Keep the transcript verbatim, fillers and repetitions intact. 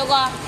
刘哥。